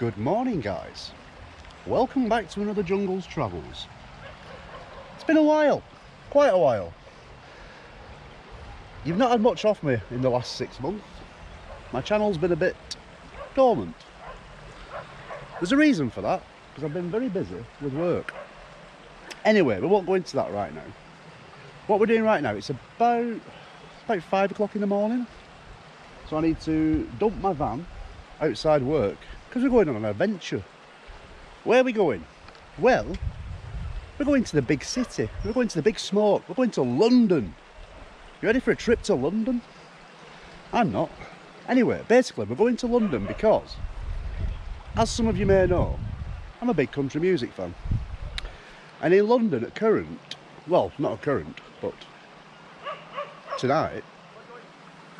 Good morning, guys. Welcome back to another Jungles Travels. It's been a while, quite a while. You've not had much off me in the last 6 months. My channel's been a bit dormant. There's a reason for that, because I've been very busy with work. Anyway, we won't go into that right now. What we're doing right now, it's about 5 o'clock in the morning. So I need to dump my van outside work, because we're going on an adventure. Where are we going? Well, we're going to the big city. We're going to the big smoke. We're going to London. You ready for a trip to London? I'm not. Anyway, basically we're going to London because, as some of you may know, I'm a big country music fan. And in London at current, well, not at current, but tonight,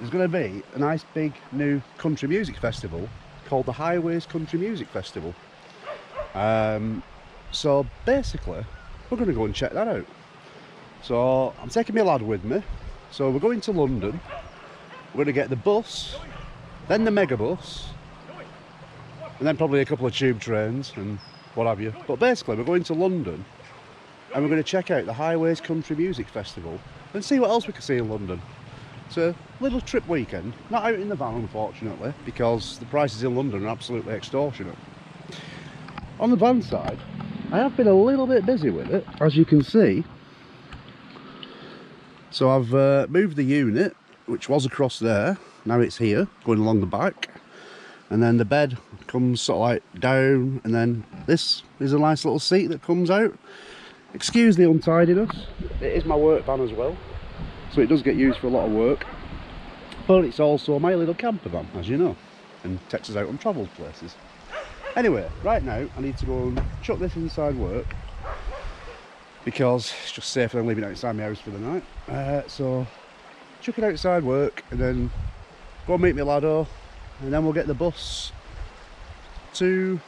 there's going to be a nice big new country music festival called the Highways Country Music Festival. So basically we're going to go and check that out. So I'm taking my lad with me. So we're going to London. We're going to get the bus, then the Megabus, and then probably a couple of tube trains and what have you. But basically we're going to London and we're going to check out the Highways Country Music Festival and see what else we can see in London. It's a little trip weekend, not out in the van unfortunately, because the prices in London are absolutely extortionate. On the van side, I have been a little bit busy with it, as you can see. So I've moved the unit, which was across there, now it's here, going along the back. And then the bed comes sort of like down, and then this is a nice little seat that comes out. Excuse the untidiness, it is my work van as well. So it does get used for a lot of work, but it's also my little camper van, as you know, and takes us out on travelled places. Anyway, right now I need to go and chuck this inside work because it's just safer than leaving it outside my house for the night. So chuck it outside work and then go and meet my laddo, and then we'll get the bus to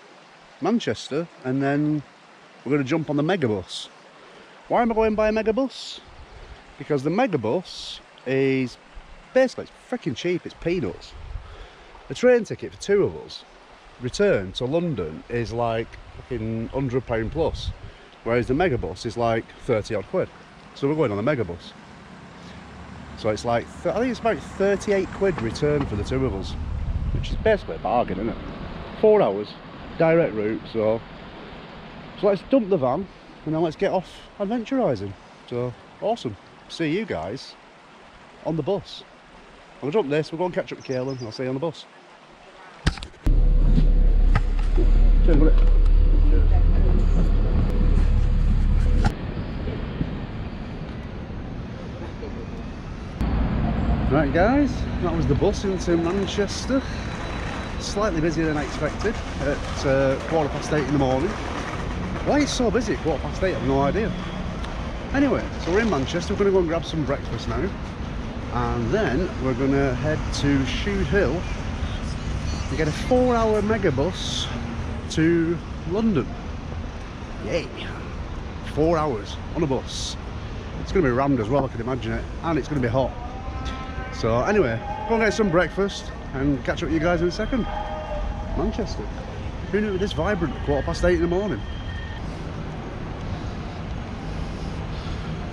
Manchester, and then we're going to jump on the Megabus. Why am I going by a Megabus? Because the Megabus is basically, it's freaking cheap, it's peanuts. A train ticket for two of us return to London is like fucking £100 plus, whereas the Megabus is like 30 odd quid. So we're going on the Megabus. So it's like, I think it's about 38 quid return for the two of us, which is basically a bargain, isn't it? 4 hours, direct route, so let's dump the van and then let's get off adventurising. So, awesome. See you guys on the bus. I'll jump this, we'll go and catch up with Caelan, and I'll see you on the bus. Cheers, buddy. Cheers. Right guys, that was the bus into Manchester. Slightly busier than I expected at 8:15 in the morning. Why it's so busy at 8:15, I've no idea. Anyway, so we're in Manchester, we're going to go and grab some breakfast now, and then we're going to head to Shude Hill to get a 4 hour Megabus to London. Yay! 4 hours on a bus. It's going to be rammed as well, I can imagine it, and it's going to be hot. So anyway, go and get some breakfast and catch up with you guys in a second. Manchester. Who knew it was this vibrant at 8:15 in the morning?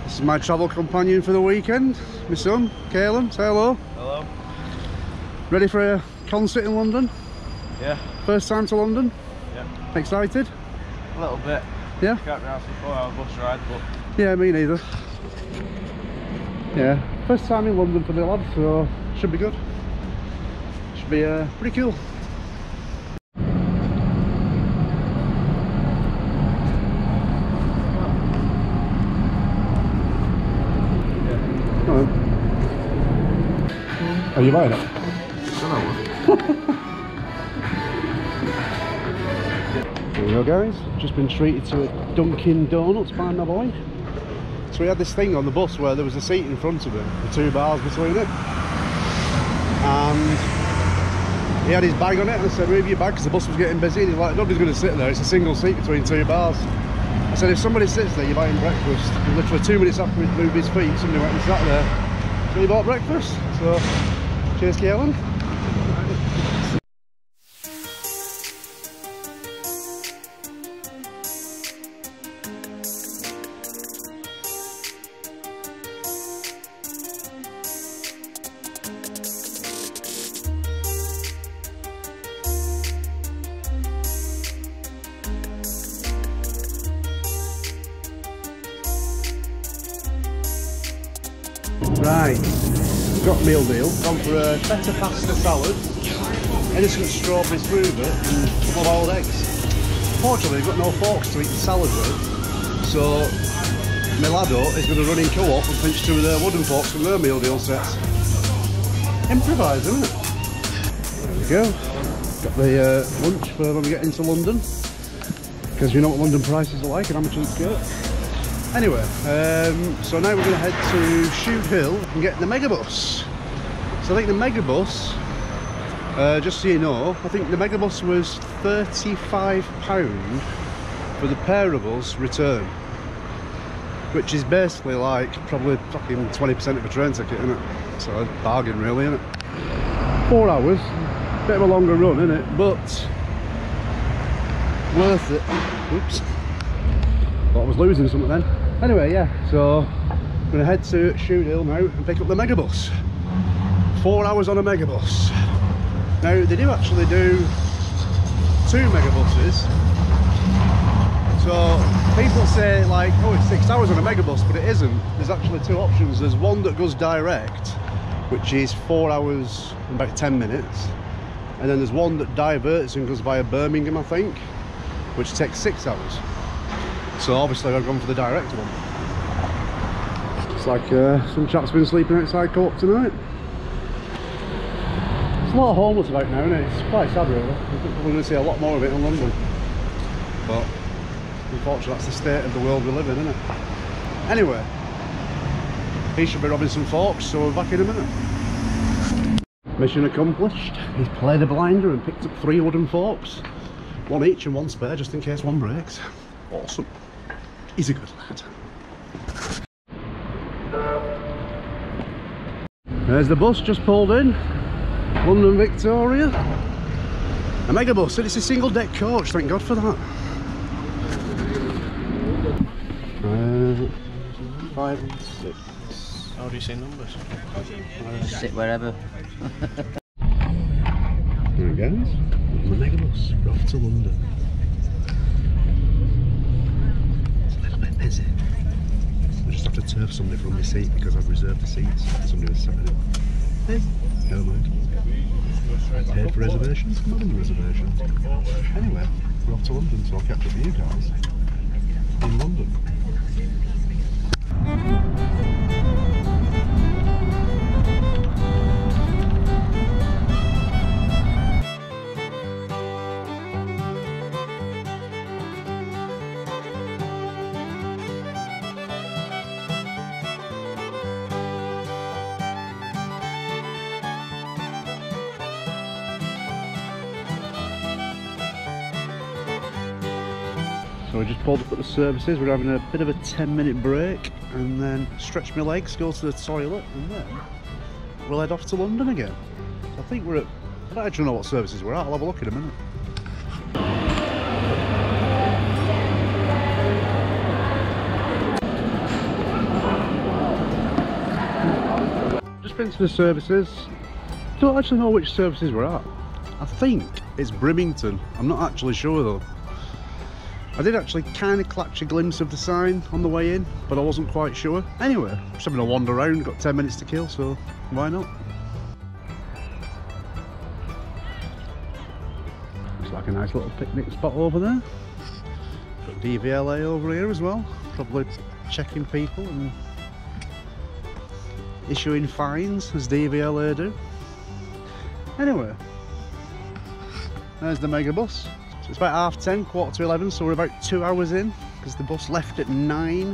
This is my travel companion for the weekend, my son, Caelan. Say hello. Hello. Ready for a concert in London? Yeah. First time to London? Yeah. Excited? A little bit. Yeah? Can't pronounce the 4 hour bus ride, but... Yeah, me neither. Yeah. First time in London for the lad, so should be good. Should be pretty cool. Are you buying it? Here we go guys, just been treated to a Dunkin' Donuts by my boy. So we had this thing on the bus where there was a seat in front of him, with 2 bars between it. And he had his bag on it, and I said, move your bag, because the bus was getting busy, and he's like, nobody's going to sit there, it's a single seat between 2 bars. I said, if somebody sits there, you're buying breakfast. And literally 2 minutes after we'd moved his feet, somebody went and sat there, so he bought breakfast. So, cheers Caelan. Right, got meal deal. Gone for a better pasta salad, innocent strawberry smoother, and full old eggs. Fortunately, we've got no forks to eat the salad with, so my lado is going to run in co-op and pinch two of their wooden forks from their meal deal sets. Improvise, isn't it? There we go. Got the lunch for when we get into London, because you know what London prices are like and how much it's got. Anyway, so now we're going to head to Shude Hill and get the Megabus. So I think the Megabus, just so you know, I think the Megabus was £35 for the pair of us return, which is basically like probably fucking 20% of a train ticket, isn't it? So a bargain really, isn't it? 4 hours. Bit of a longer run, isn't it? But worth it. Oops. Thought I was losing something then. Anyway, yeah, so I'm gonna head to Shude Hill now and pick up the Megabus. 4 hours on a Megabus. Now they do actually do 2 Megabuses. So people say like, oh, it's 6 hours on a Megabus, but it isn't. There's actually 2 options. There's one that goes direct, which is 4 hours and about 10 minutes. And then there's one that diverts and goes via Birmingham, I think, which takes 6 hours. So obviously I've gone for the direct one. It's like some chap's been sleeping outside co-op tonight. There's a lot of homeless about now, isn't it? It's quite sad really. We're going to see a lot more of it in London. But unfortunately that's the state of the world we live in, isn't it? Anyway, he should be robbing some forks, so we're back in a minute. Mission accomplished. He's played a blinder and picked up 3 wooden forks. 1 each and 1 spare just in case one breaks. Awesome. He's a good lad. There's the bus just pulled in. London Victoria. A Megabus, and it's a single deck coach, thank God for that. 5 and 6. How do you say numbers? Sit wherever. There it goes. The Megabus, off to London. It's a little bit busy. I just have to turf somebody from my seat because I've reserved the seats. Somebody was sat in it. Hey, never mind. Paid for reservations? I'm having the reservations. Anyway, we're off to London, so I'll catch up with you guys in London. So we just pulled up at the services, we're having a bit of a 10-minute break and then stretch my legs, go to the toilet and then we'll head off to London again. So I think we're at, I don't actually know what services we're at, I'll have a look in a minute. Just been to the services, don't actually know which services we're at. I think it's Brimington, I'm not actually sure though. I did actually kind of catch a glimpse of the sign on the way in, but I wasn't quite sure. Anyway, just having a wander around, got 10 minutes to kill, so why not? Looks like a nice little picnic spot over there. Got DVLA over here as well, probably checking people and issuing fines, as DVLA do. Anyway, there's the Megabus. So it's about 10:30, 11:15, so we're about 2 hours in because the bus left at 9.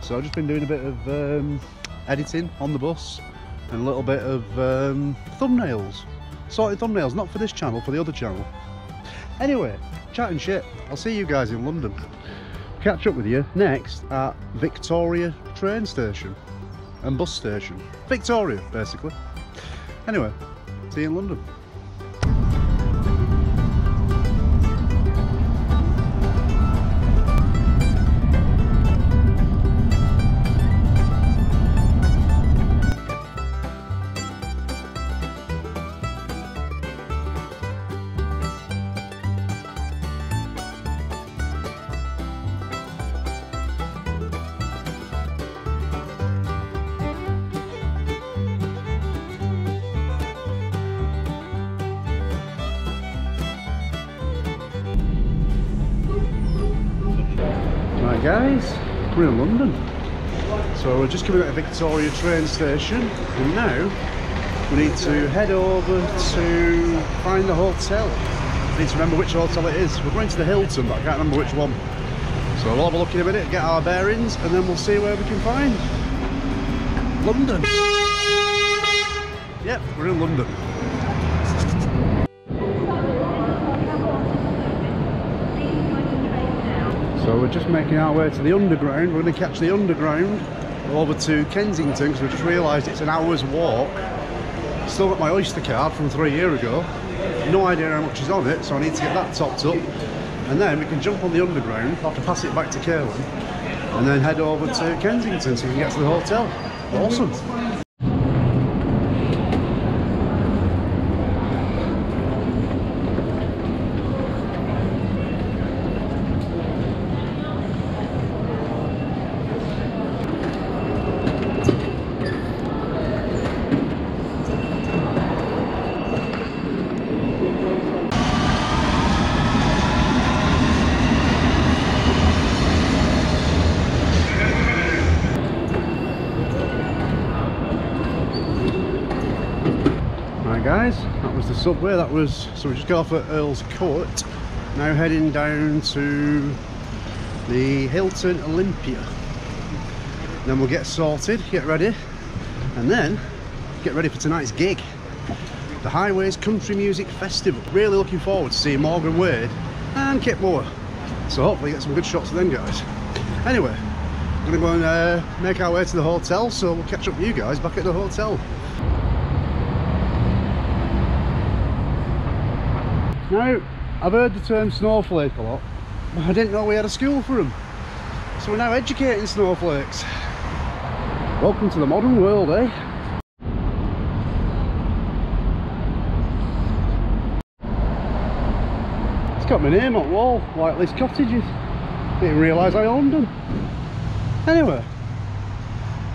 So I've just been doing a bit of editing on the bus and a little bit of thumbnails. Sorted thumbnails, not for this channel, for the other channel. Anyway, chatting shit. I'll see you guys in London. Catch up with you next at Victoria train station and bus station. Victoria, basically. Anyway, see you in London. guys, we're in London. So we're just coming out of Victoria train station, and now we need to head over to find the hotel. I need to remember which hotel it is. We're going to the Hilton, but I can't remember which one. So we'll have a look in a minute, get our bearings, and then we'll see where we can find London. Yep, we're in London. So we're just making our way to the Underground. We're going to catch the Underground over to Kensington, because we just realised it's an hour's walk. Still got my Oyster card from 3 years ago. No idea how much is on it, so I need to get that topped up. And then we can jump on the Underground, have to pass it back to Caerleon, and then head over to Kensington so we can get to the hotel. Awesome. Guys, that was the subway. That was, so we just got off at Earl's Court, now heading down to the Hilton Olympia, then we'll get sorted, get ready, and then get ready for tonight's gig, the Highways Country Music Festival. Really looking forward to seeing Morgan Wade and Kip Moore, so hopefully get some good shots of them guys. Anyway, we're going to go and make our way to the hotel, so we'll catch up with you guys back at the hotel. Now, I've heard the term snowflake a lot, but I didn't know we had a school for them. So we're now educating snowflakes. Welcome to the modern world, eh? It's got my name on the wall, Whiteley's Cottages. Didn't realise I owned them. Anyway,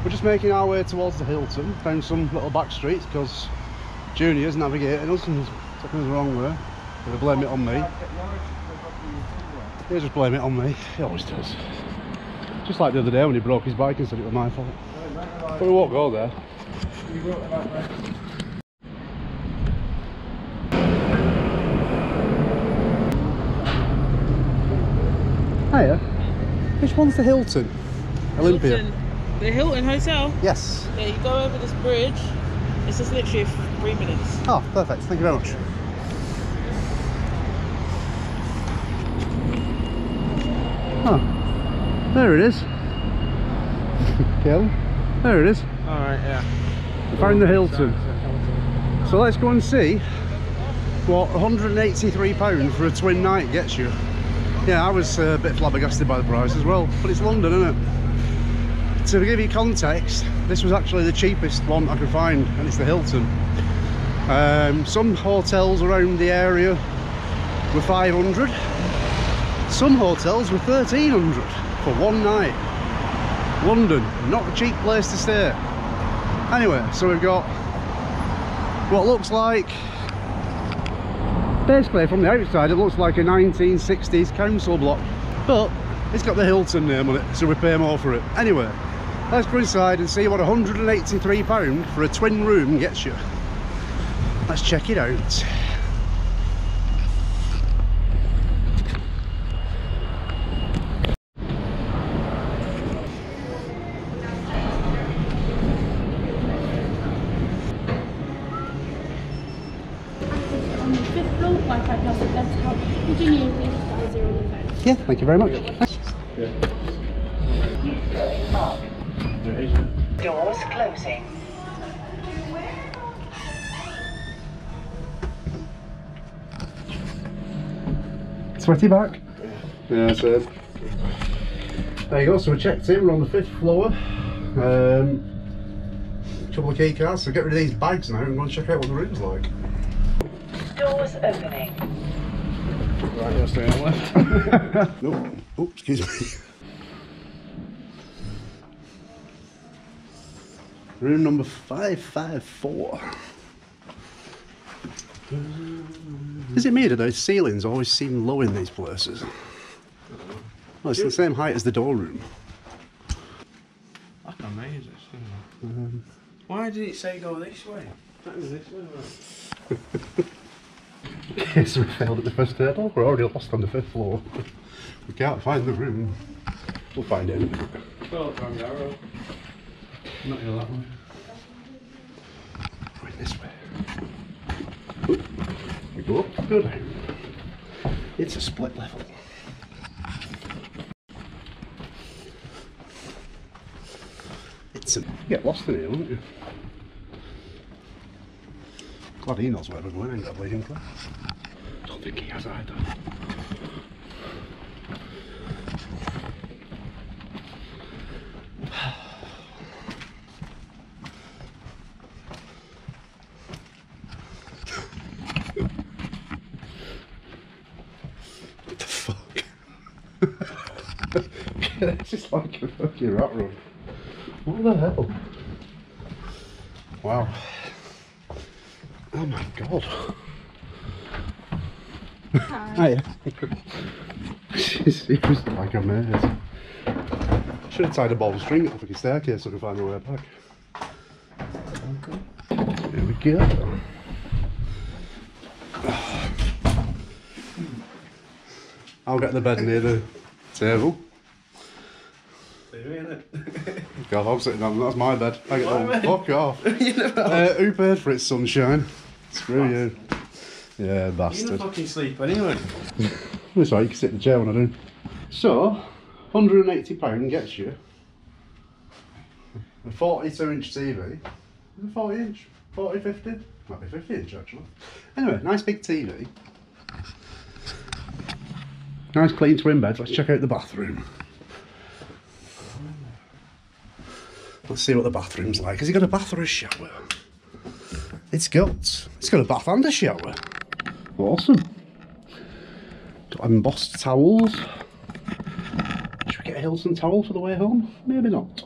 we're just making our way towards the Hilton, down some little back streets because Junior's navigating us and taking us the wrong way. They blame it on me. They just blame it on me. He always does. Just like the other day when he broke his bike and said it was my fault. But we won't go there. Hiya. Which one's the Hilton? Olympia. Hilton. The Hilton Hotel? Yes. Yeah, you go over this bridge. It's just literally 3 minutes. Oh, perfect. Thank you very much. Oh, there it is. Kel, there it is. Alright, yeah. Found the Hilton. So let's go and see what £183 for a twin night gets you. Yeah, I was a bit flabbergasted by the price as well, but it's London, isn't it? To give you context, this was actually the cheapest one I could find, and it's the Hilton. Some hotels around the area were 500. Some hotels were 1,300 for one night. London, not a cheap place to stay. Anyway, so we've got what looks like, basically from the outside, it looks like a 1960s council block, but it's got the Hilton name on it, so we pay more for it. Anyway, let's go inside and see what £183 for a twin room gets you. Let's check it out. Yeah, thank you very much. Doors closing. Sweaty back? Yeah, that's it. There you go, so we checked in, we're on the 5th floor. Couple of key cards, so get rid of these bags now and go and check out what the room's like. Doors opening. Right, you're staying on left. Nope. Oh, excuse me. Room number 554. Is it me that those ceilings always seem low in these places? Well, it's the same height as the door room. That's amazing. Why did it say go this way? That is this way, right? So we failed at the first hurdle. We're already lost on the fifth floor. We can't find the room. We'll find it. Well, it's on the arrow. Not here that way. Right this way. Oop. We go up, go down. It's a split level. It's a... You get lost in here, wouldn't you? Glad he knows where we're going, ain't that bleeding class? Don't think he has either. It's just like a fucking rat run. What the hell? Wow. Oh my god. Hi. It was like a maze. Should have tied a ball of string up a staircase so I could find my way back. Okay. Here we go. I'll get the bed near the table. God, I'm sitting on, that's my bed. I get that. Fuck off. You know, who paid for it, sunshine? Screw you. Yeah, bastard. You're gonna fucking sleep anyway. I'm sorry, you can sit in the chair when I do. So, £180 gets you a 42-inch TV. Is it 40-inch? 40, 50? Might be 50-inch actually. Anyway, nice big TV. Nice clean twin bed. Let's check out the bathroom. Let's see what the bathroom's like. Has he got a bath or a shower? It's got a bath and a shower. Awesome. Got embossed towels. Should we get a Hilton towel for the way home? Maybe not.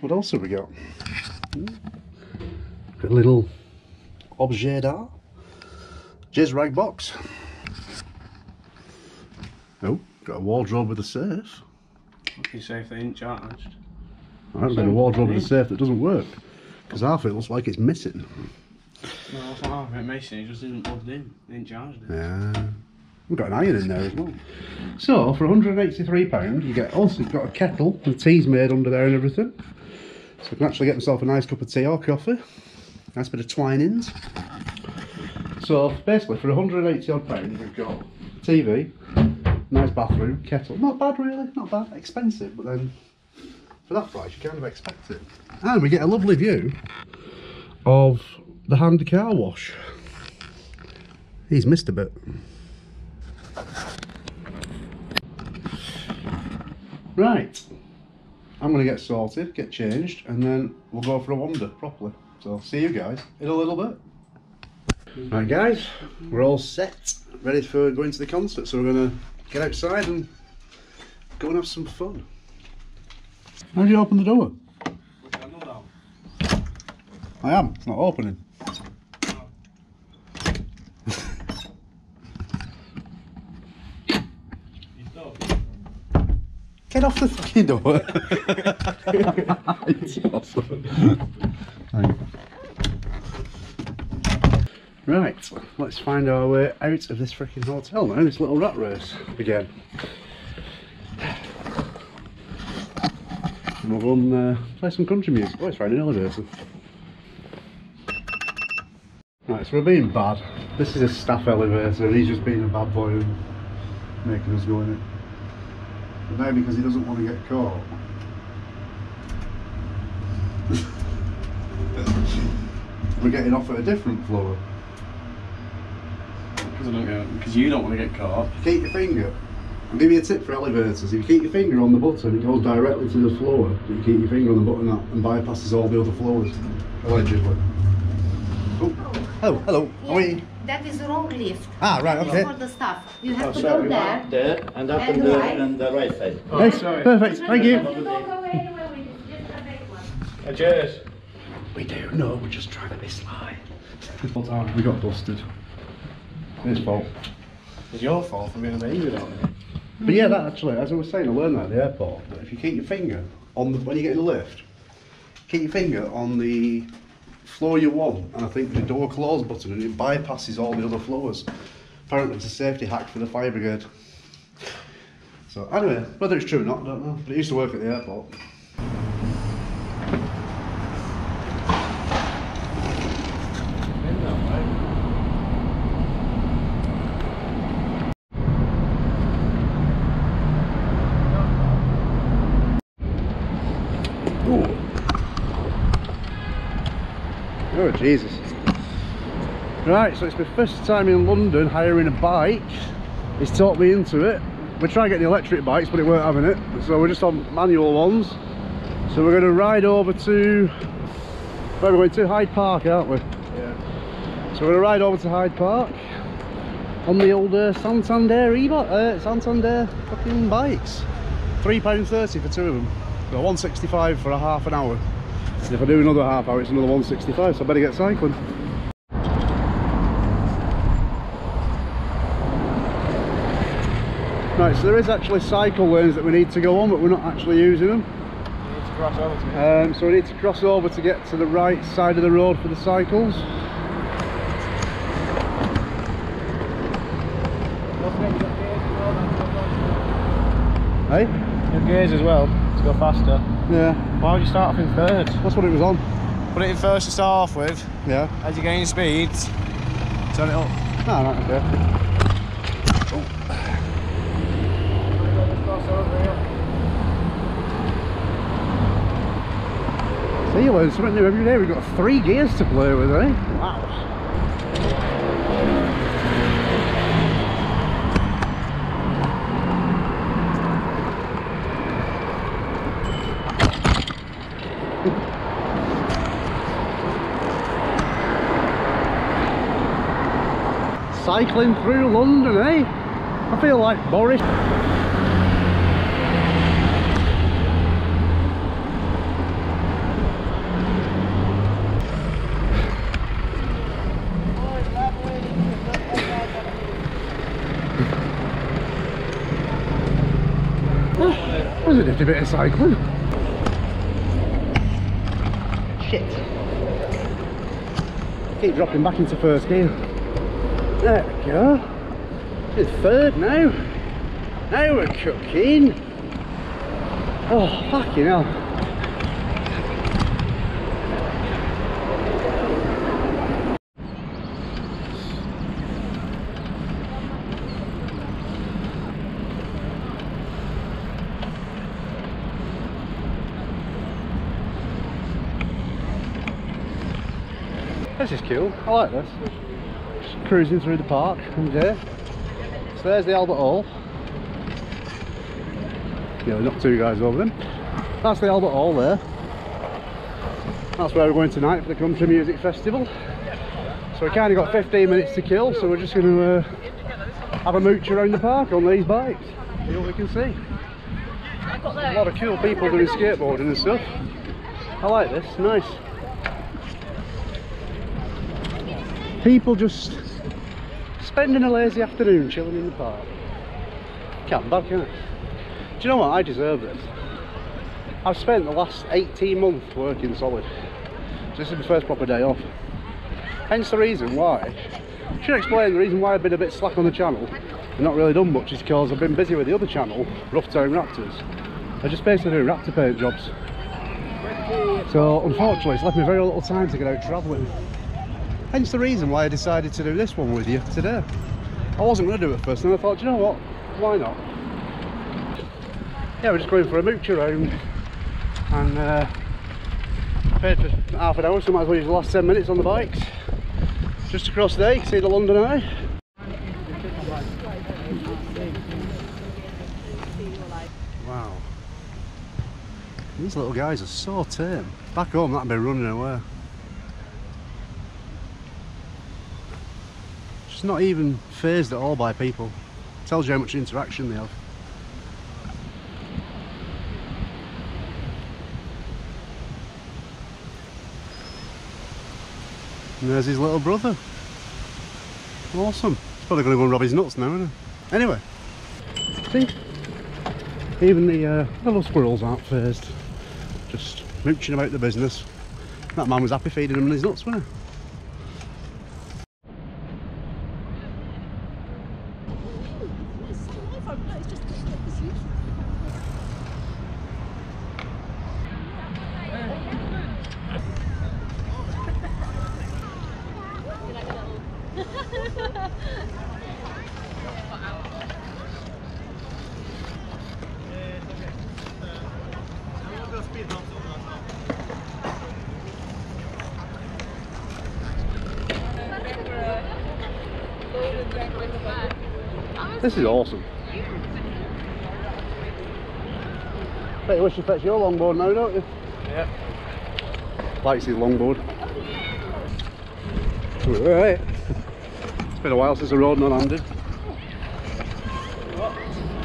What else have we got? Got a little objet d'art. Jizz rag box. Oh, got a wardrobe with a safe. What can you say if they ain't charged? I haven't got a wardrobe with a safe that doesn't work, because half it looks like it's missing. No, that's not half it missing, it just isn't plugged in, it ain't charged it. Yeah. We've got an iron in there as well. So, for £183, you get, also you've got a kettle, the tea's made under there and everything. So you can actually get yourself a nice cup of tea or coffee. Nice bit of twinings. So, basically for £180 we've got TV, nice bathroom, kettle. Not bad really, not bad. Expensive, but then... For that price, you kind of expect it. And we get a lovely view of the hand car wash. He's missed a bit. Right. I'm going to get sorted, get changed, and then we'll go for a wander properly. So, see you guys in a little bit. Right, guys, we're all set, ready for going to the concert. So, we're going to get outside and go and have some fun. How do you open the door? Put the handle down. I am, it's not opening. No. Get off the fucking door. It's awesome. Right, let's find our way out of this freaking hotel now, this little rat race again. And we'll go and play some country music. Oh, it's raining all day. Right, so we're being bad. This is a staff elevator and he's just being a bad boy and making us go in it. But now because he doesn't want to get caught. We're getting off at a different floor. Because you don't want to get caught. Keep your finger. I'll give you a tip for elevators, if you keep your finger on the button, it goes directly to the floor. If you keep your finger on the button and bypasses all the other floors, allegedly. Oh, hello, hello. Yeah, that is the wrong lift. Ah, right, okay. It's for the staff. You have to go there. There, and up and there, right. And the right side. Oh, yes, sorry. Perfect, thank you. You don't go anywhere with it, just a big one. Cheers. We do, no, we're just trying to be sly. We got busted. It's his fault. It's your fault for being a baby, don't you? But yeah, that actually, as I was saying, I learned that at the airport, that if you keep your finger on the, when you get in the lift, keep your finger on the floor you want, and I think the door close button, and it bypasses all the other floors. Apparently it's a safety hack for the fire brigade. So anyway, whether it's true or not, I don't know, but it used to work at the airport. Oh Jesus. Right, so it's my first time in London hiring a bike. He's talked me into it. We're trying to get the electric bikes, but it weren't having it. So we're just on manual ones. So we're going to ride over to... Where are we going to? Hyde Park, aren't we? Yeah. So we're going to ride over to Hyde Park on the old Santander fucking bikes. £3.30 for two of them. So £1.65 for a half an hour. If I do another half hour, it's another 165, so I better get cycling. Right, so there is actually cycle lanes that we need to go on, but we're not actually using them. You need to cross over to me. So we need to cross over to get to the right side of the road for the cycles. Hey? Your gears as well, to go faster. Yeah. Why would you start off in third? That's what it was on. Put it in first to start off with. Yeah. As you gain speed, turn it up. No, right, okay. Oh. See, you learn something new every day. We've got 3 gears to play with, eh? Wow. Cycling through London, eh? I feel like Boris. That was a nifty bit of cycling. Shit. Keep dropping back into first gear. There we go. It's third now. Now we're cooking. Oh, fucking hell. This is cool. I like this. Cruising through the park from there. So there's the Albert Hall. Yeah, we knocked 2 guys over them. That's the Albert Hall there. That's where we're going tonight for the Country Music Festival. So we kind of got 15 minutes to kill, so we're just going to have a mooch around the park on these bikes. See what we can see. There's a lot of cool people doing skateboarding and stuff. I like this, nice. People just spending a lazy afternoon chilling in the park. Can't bad, can it? Do you know what? I deserve this. I've spent the last 18 months working solid. So this is my first proper day off. Hence the reason why. I should explain the reason why I've been a bit slack on the channel and not really done much is because I've been busy with the other channel, Rough Town Raptors. I just basically do raptor paint jobs. So unfortunately, it's left me very little time to get out travelling. Hence the reason why I decided to do this one with you today. I wasn't going to do it first, and I thought, you know what? Why not? Yeah, we're just going for a mooch around, and paid for half an hour, so might as well use the last 10 minutes on the bikes. Just across there, you can see the London Eye. Wow. These little guys are so tame. Back home, that'd be running away. Not even phased at all by people. Tells you how much interaction they have. And there's his little brother. Awesome. He's probably going to go and rob his nuts now, isn't he? Anyway. See? Even the little squirrels aren't phased. Just mooching about the business. That man was happy feeding him his nuts, wasn't he? This is awesome. Bet you wish you fetched your longboard now, don't you? Yep. Like to see the longboard. Right. It's been a while since I rode non-handed.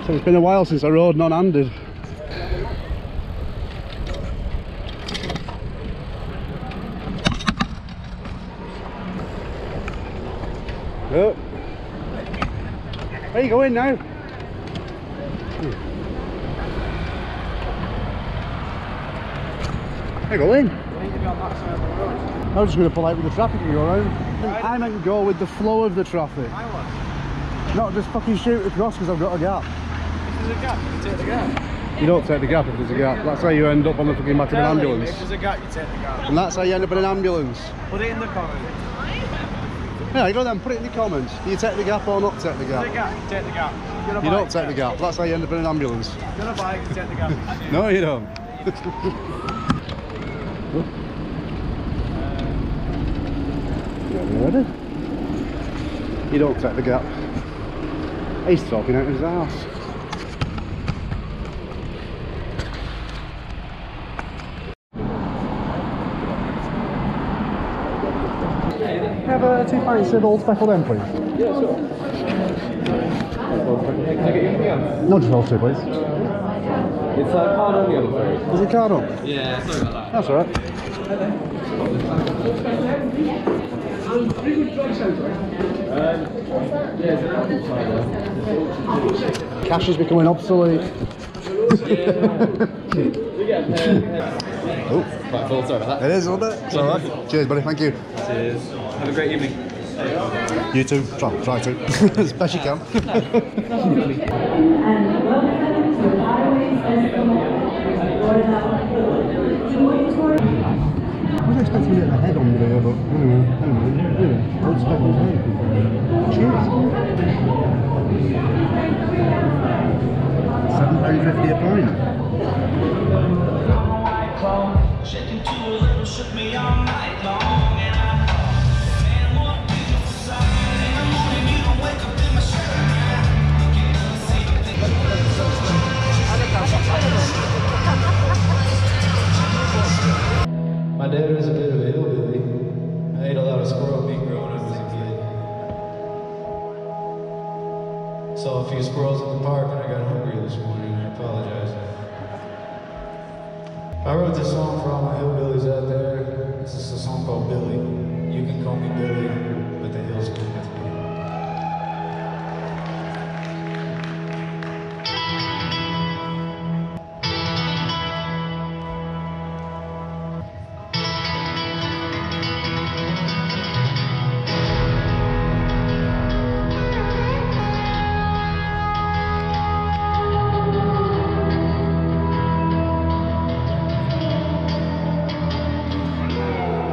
So it's been a while since I rode non-handed. Yep. Where are you going now? Where are you going? I'm just going to pull out with the traffic and go around. I meant go with the flow of the traffic. Not just fucking shoot across because I've got a gap. If there's a gap, you take the gap. You don't take the gap if there's a gap. That's how you end up on the fucking back of an ambulance. If there's a gap, you take the gap. And that's how you end up in an ambulance. Put it in the comments. Yeah, you go then, put it in the comments. Do you take the gap or not take the gap? Take the gap. You're a bike, you don't take the gap, that's how you end up in an ambulance. You're a bike, you take the gap. No, you don't. You don't take the gap. He's talking out of his arse. Have 2 pints of old speckled then, please? Yeah, sure. Can I get you anything else? No, just those 2, please. It's card only, I'm afraid. Is it card only? Yeah, sorry about that. That's alright. Cash is becoming obsolete. Oh, quite full, sorry about that. It is, isn't it? It's alright. Cheers, buddy, thank you. Cheers. Have a great evening. You too. Try to. As best you can. And welcome to Highways Festival. I was expecting a bit of a head on there, but anyway. I was expecting a head. Cheers. £7.50 a pint. My dad was a bit of a hillbilly. I ate a lot of squirrel meat growing up as a kid. Saw a few squirrels in the park and I got hungry this morning, I apologize. I wrote this song for all my hillbillies out there. This is a song called Billy. You can call me Billy, but the hills come with me.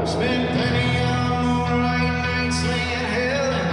Spent plenty of moonlight nights laying hell.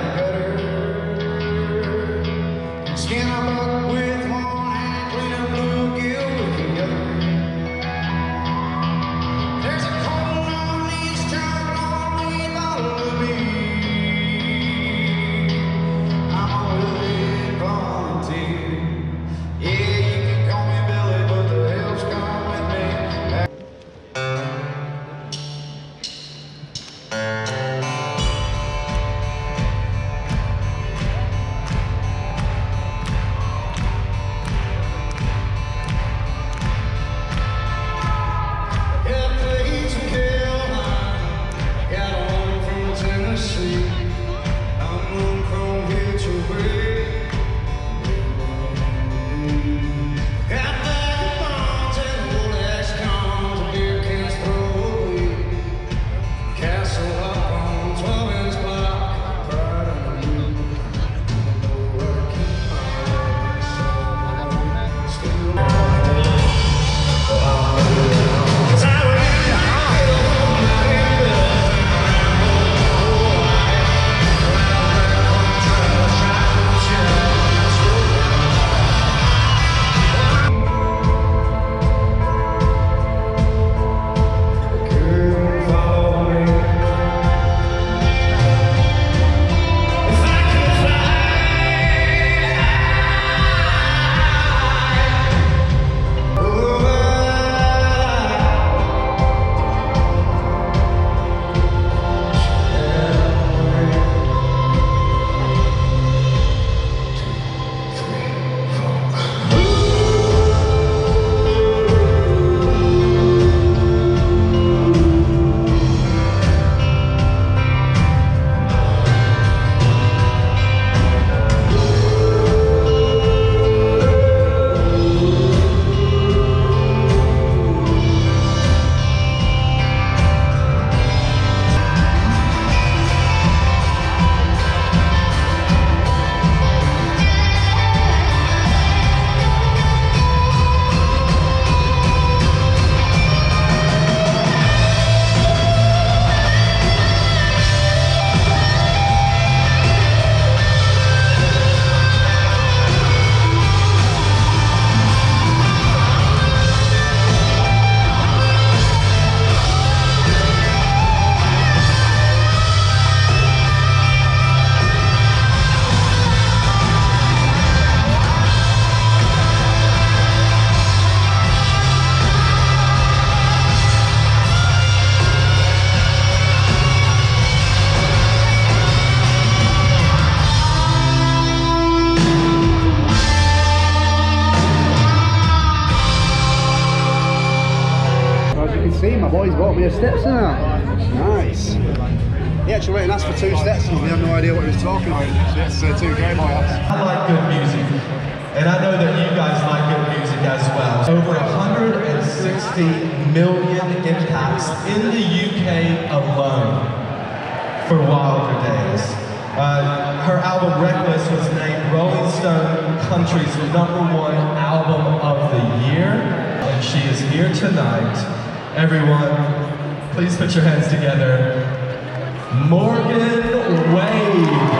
boys bought me a steps and that. Nice. He actually went and asked for two steps and we had no idea what he was talking about. It's two game boys. I like good music, and I know that you guys like good music as well. Over 160 million impacts in the UK alone for Wilder Days. Her album Reckless was named Rolling Stone Country's #1 album of the year, and she is here tonight. Everyone, please put your hands together. Morgan Wade.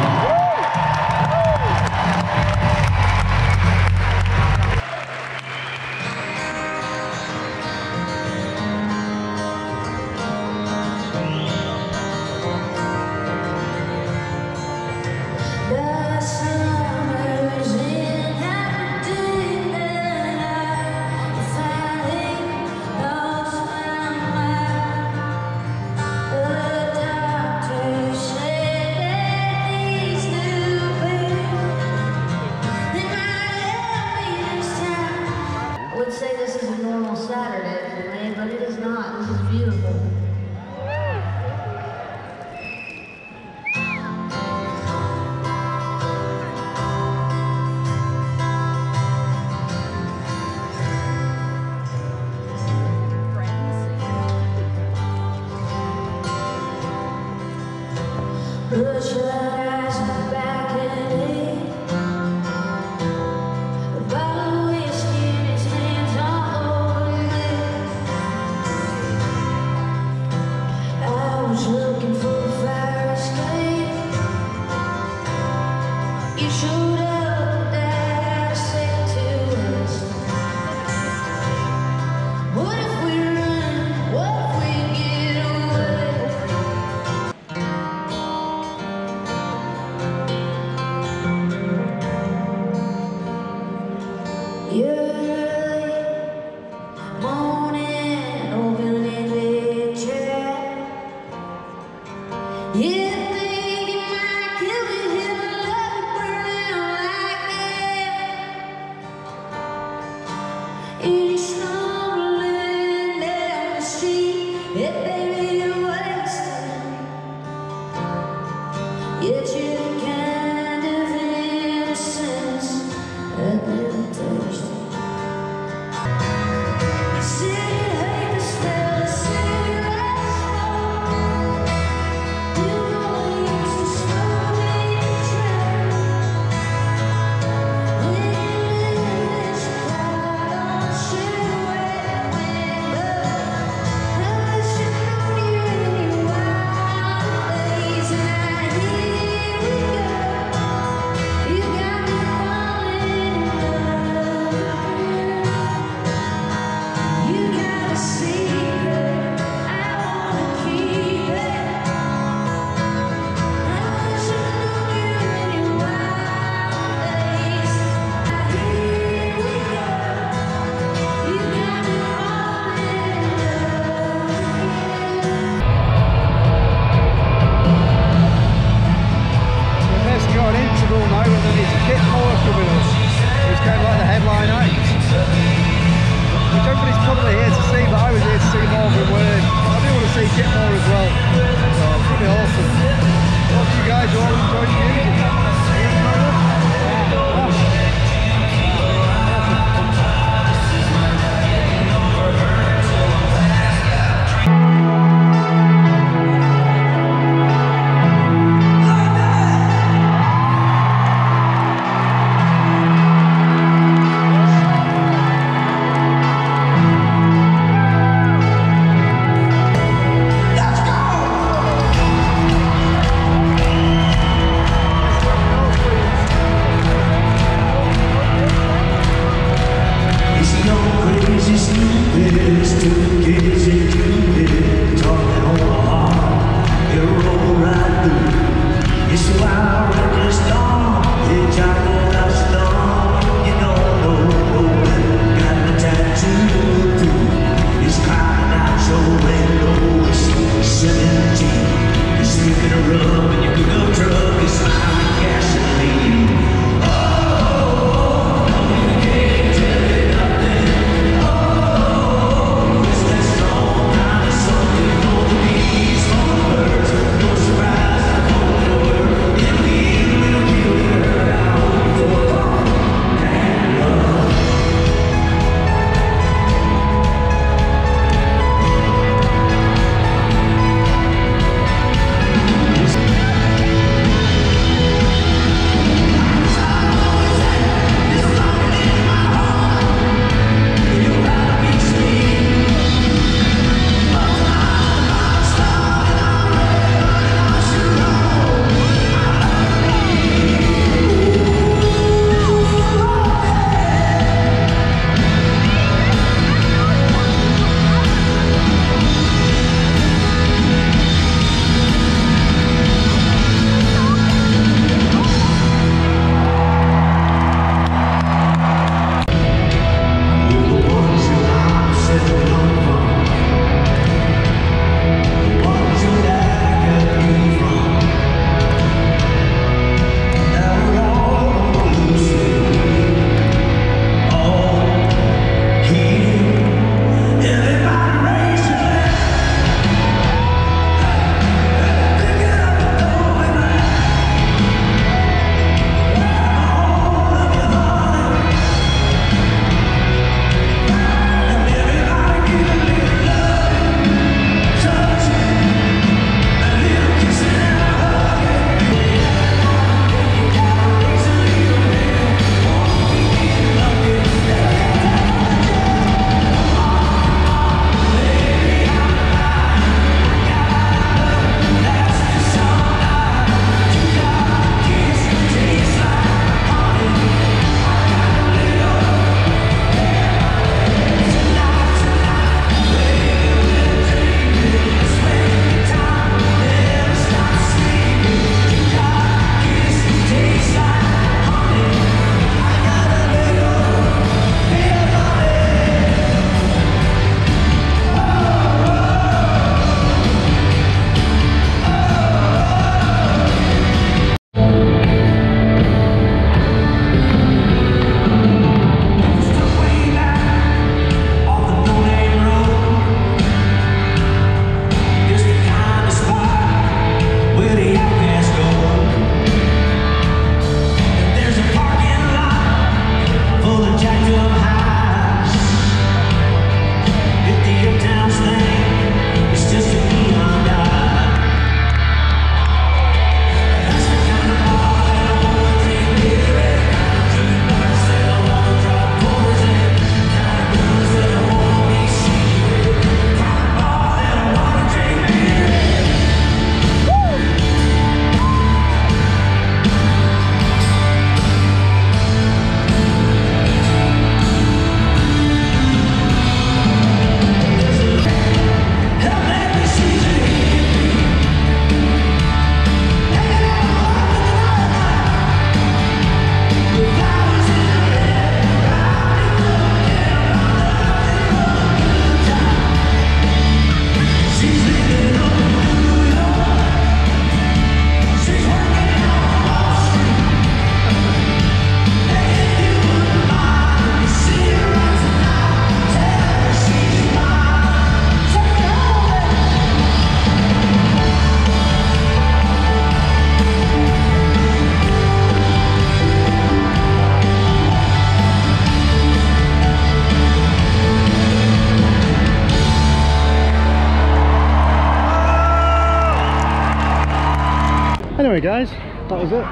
Anyway guys, that was it.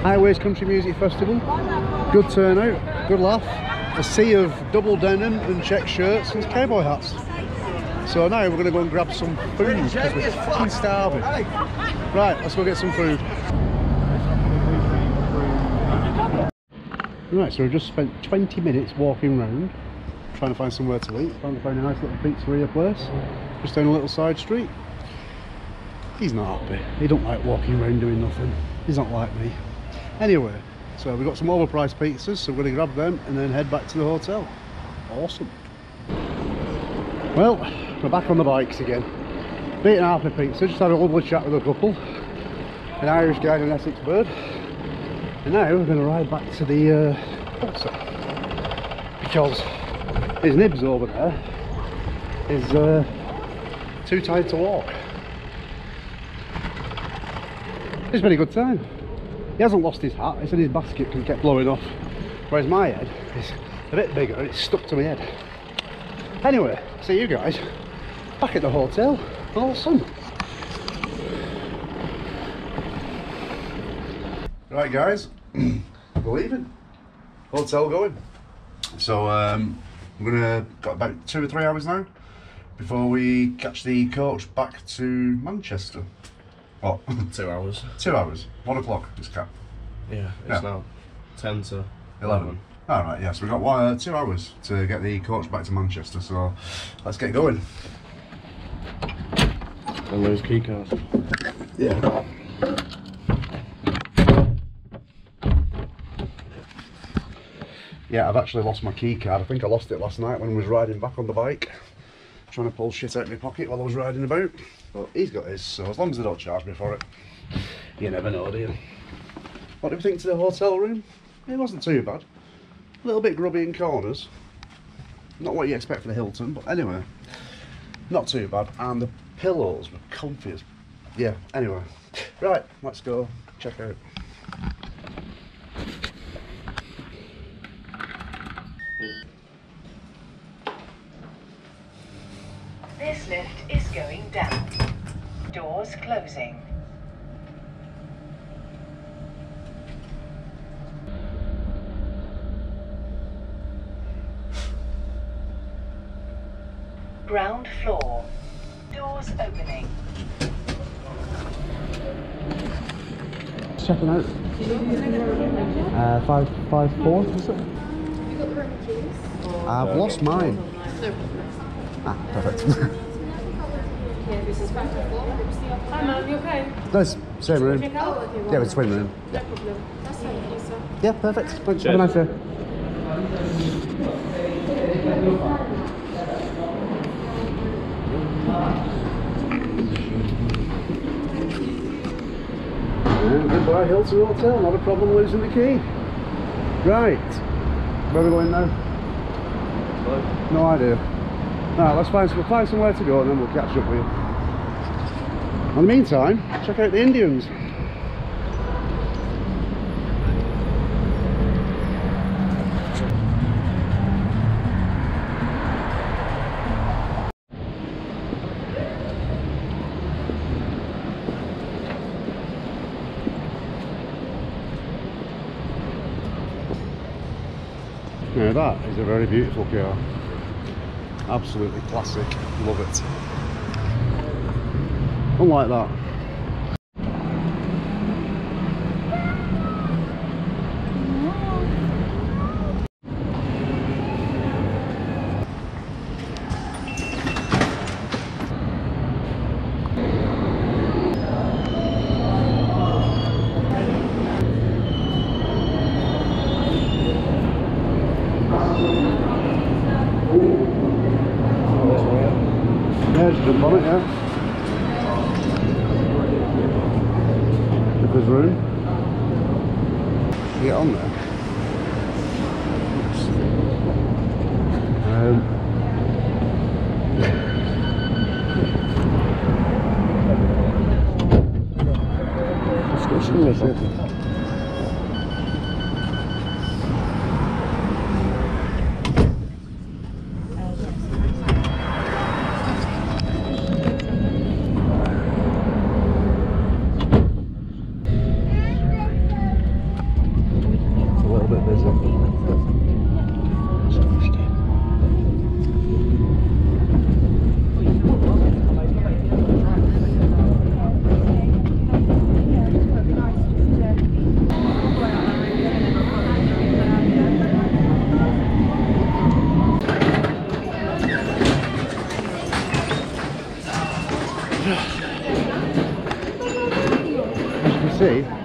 Highways Country Music Festival. Good turnout, good laugh. A sea of double denim and check shirts and cowboy hats. So now we're going to go and grab some food because we're fucking starving. Right, let's go get some food. Right, so we've just spent 20 minutes walking around trying to find somewhere to eat. Trying to find a nice little pizzeria place just down a little side street. He's not happy. He don't like walking around doing nothing. He's not like me. Anyway, so we've got some overpriced pizzas, so we're going to grab them and then head back to the hotel. Awesome. Well, we're back on the bikes again. Beaten half a pizza, just had a lovely chat with a couple. An Irish guy and an Essex bird. And now we're going to ride back to the hotel. Because his nibs over there is too tired to walk. It's been a good time. He hasn't lost his hat, it's in his basket because it kept blowing off. Whereas my head is a bit bigger and it's stuck to my head. Anyway, see you guys back at the hotel. Awesome. Right guys, we're leaving. Hotel going. So I'm gonna got about 2 or 3 hours now before we catch the coach back to Manchester. What? 2 hours. 2 hours. 1 o'clock is cap. Yeah, it's now 10 to 11. Alright, yeah, so we've got 2 hours to get the coach back to Manchester, so let's get going. And those key cards. Yeah. Yeah, I've actually lost my key card. I think I lost it last night when I was riding back on the bike. Trying to pull shit out of my pocket while I was riding about. But he's got his, so as long as they don't charge me for it. You never know, do you? What do we think to the hotel room? It wasn't too bad. A little bit grubby in corners, not what you expect for the Hilton, but anyway, not too bad, and the pillows were comfy as, yeah, anyway. Right, let's go check out. This lift is going down, doors closing. Ground floor, doors opening. Checking out. 554. You got current keys? I've lost mine. Ah, perfect. Yeah, this is 554. Hi, ma'am. You okay? That's same room. Yeah, it's the same room. No problem. That's fine, sir. Yeah, perfect. Thanks. Have a nice day. Goodbye Hilton Hotel, not a problem losing the key. Right, where are we going now? Hello. No idea. Alright, let's find somewhere to go and then we'll catch up with you. In the meantime, check out the Indians. Now that is a very beautiful car. Absolutely classic. Love it. I like that.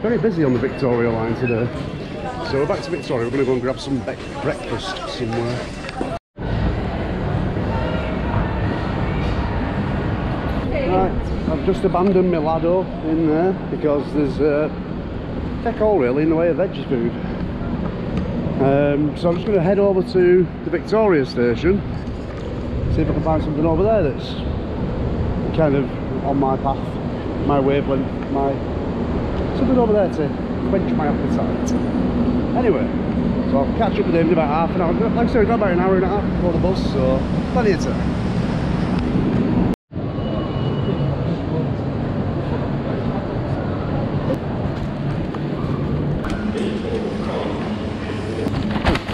Very busy on the Victoria line today. So we're back to Victoria, we're going to go and grab some breakfast somewhere. Right, I've just abandoned my laddo in there because there's tech all really in the way of veggie food. So I'm just going to head over to the Victoria station, see if I can find something over there that's kind of on my path, my wavelength, my... something over there to quench my appetite. Anyway, so I'll catch up with him in about half an hour. Like I said, we've got about an hour and a half before the bus, so plenty of time.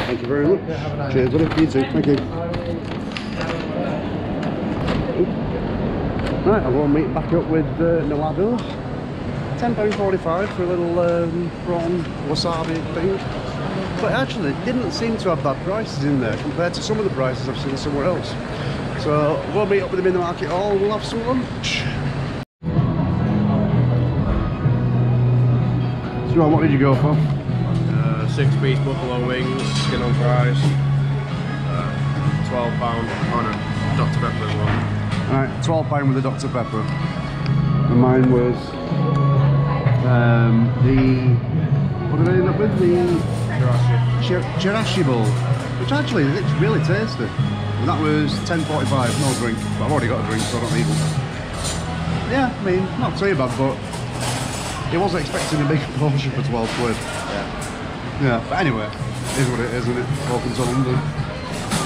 Thank you very much. Okay, cheers, buddy. You too. Thank you. Right, I'll go and meet back up with Nalado. £10.45 for a little prawn wasabi thing, but actually it didn't seem to have bad prices in there compared to some of the prices I've seen somewhere else. So we'll meet up with them in the market hall, we'll have some lunch. So what did you go for? 6-piece buffalo wings, skin on fries, £12 on a Dr Pepper as well. Alright, £12 with a Dr Pepper. And mine was what did I end up with? The chirashi bowl, which actually it's really tasty. And that was £10.45, no drink. But I've already got a drink, so I don't need one. Yeah, I mean, not too bad, but it wasn't expecting a big portion for £12. Yeah. Yeah, but anyway, it is what it is, isn't it? Welcome to London.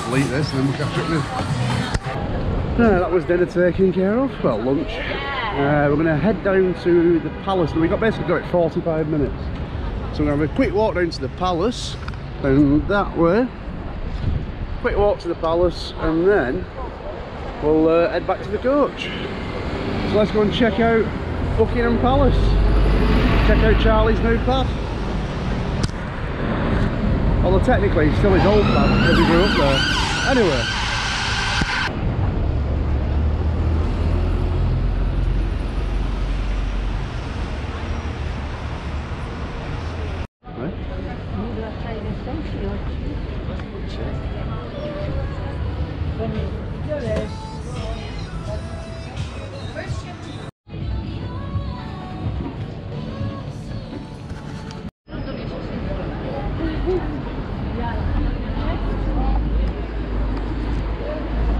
We'll eat this and then we'll catch up with. Yeah, that was dinner taken care of. Well, lunch. We're going to head down to the palace, and we got basically got it 45 minutes. So we're going to have a quick walk down to the palace, and that way, quick walk to the palace, and then we'll head back to the coach. So let's go and check out Buckingham Palace, check out Charlie's new pub. Although technically it's still his old pub because he grew up there. Anyway.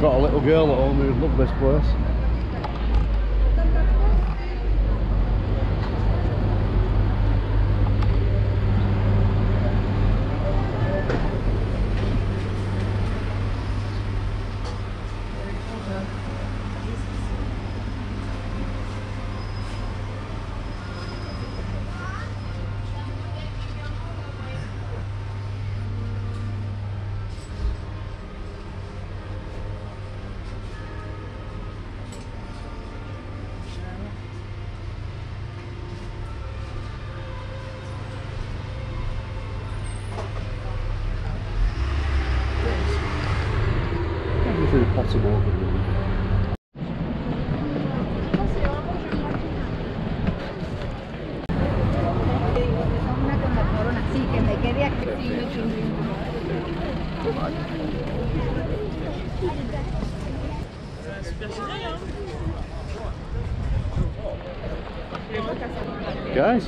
Got a little girl at home who loved this place. Guys,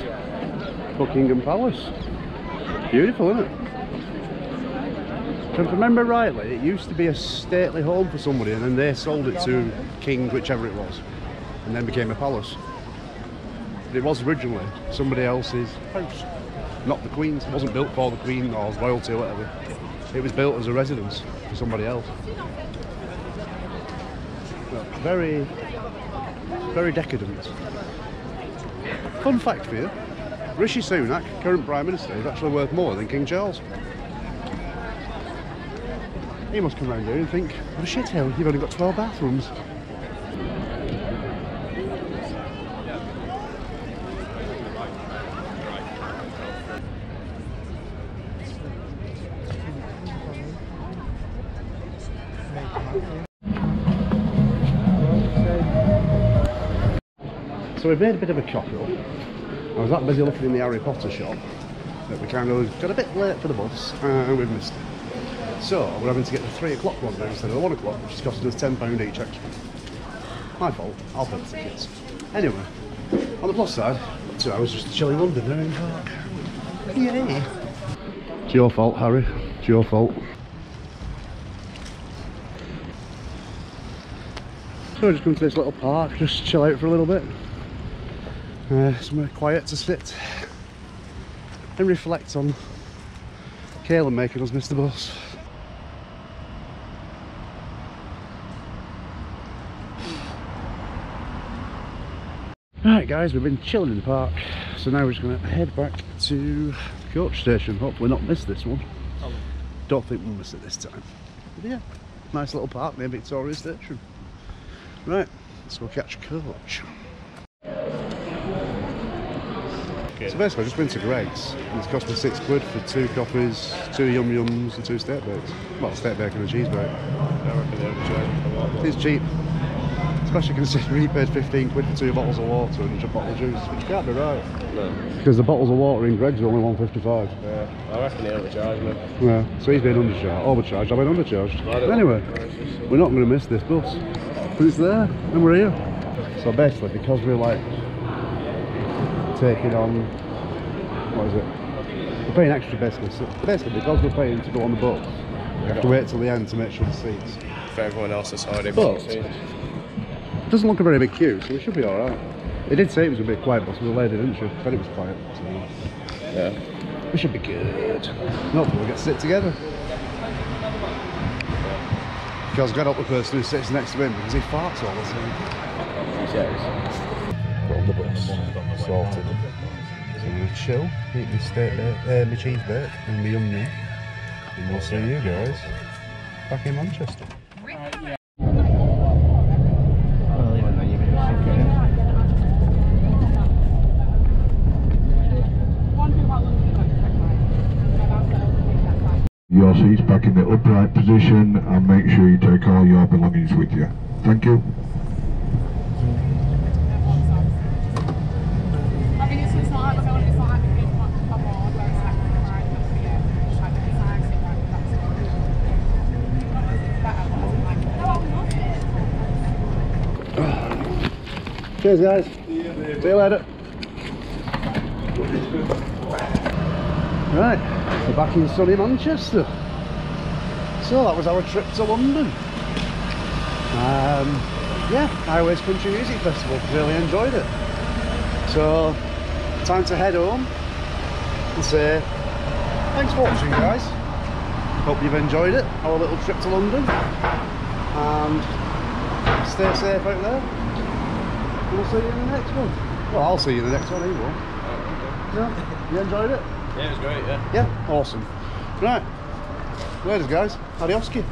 Buckingham Palace. Beautiful, isn't it? If I remember rightly, it used to be a stately home for somebody, and then they sold it to King, whichever it was, and then became a palace. But it was originally somebody else's house, not the Queen's. It wasn't built for the Queen or royalty or whatever. It was built as a residence for somebody else. But very, very decadent. Fun fact for you, Rishi Sunak, current Prime Minister, is actually worth more than King Charles. He must come round here and think, what a shit hell, you've only got 12 bathrooms. So we've made a bit of a cock-up. I was that busy looking in the Harry Potter shop that we kind of got a bit late for the bus and we've missed it. So we're having to get the 3 o'clock one now instead of the 1 o'clock, which is costing us £10 each extra. My fault, I'll pay the tickets. Anyway, on the plus side, 2 hours just chilling London there in the park. Yeah. It's your fault, Harry. It's your fault. So we're just going to this little park, just chill out for a little bit. Somewhere quiet to sit and reflect on Caleb making us miss the bus. Right guys, we've been chilling in the park, so now we're just going to head back to the coach station, hopefully not miss this one. Don't think we'll miss it this time. But yeah, nice little park near Victoria Station. Right, let's go catch a coach. Okay. So basically I just went to Greg's and it's cost me £6 for 2 coffees, 2 yum yums and 2 steak bakes. Well, a steak bacon and a cheese bake. I reckon they're enjoying it. It's cheap, especially considering he paid £15 for 2 bottles of water and a bottle of juice, which can't be right. No. Because the bottles of water in Greg's are only £1.55. Yeah, I reckon they overcharged me. Yeah, so he's been overcharged, I've been undercharged. But anyway, we're not going to miss this bus. But it's there, and we're here. So basically, because we're like taking on, what is it? We're paying extra basically. So basically, because we're paying to go on the boat, we have to wait till the end to make sure the seats. For everyone else that's already booked seats. It doesn't look a very big queue, so we should be alright. They did say it was a bit quiet, but we were lady, didn't she? Said it was quiet. So yeah. We should be good. Not that we'll get to sit together. Because I've got up the person who sits next to him because he farts all the time. Yes. We're on the bus, sorted. So we're going to chill, eat my cheese bake and my yum yum. And we'll see you guys back in Manchester. Your seats back in the upright position and make sure you take all your belongings with you. Thank you. Cheers guys. See you later. Right. We're back in sunny Manchester. So that was our trip to London. Yeah, Highways Country Music Festival, really enjoyed it. So, time to head home and say thanks for watching guys. Hope you've enjoyed it, our little trip to London. And stay safe out there. And we'll see you in the next one. Well, I'll see you in the next one anyway. Yeah, you enjoyed it? Yeah, it was great, yeah. Yeah, awesome. Right, later guys, Adioski.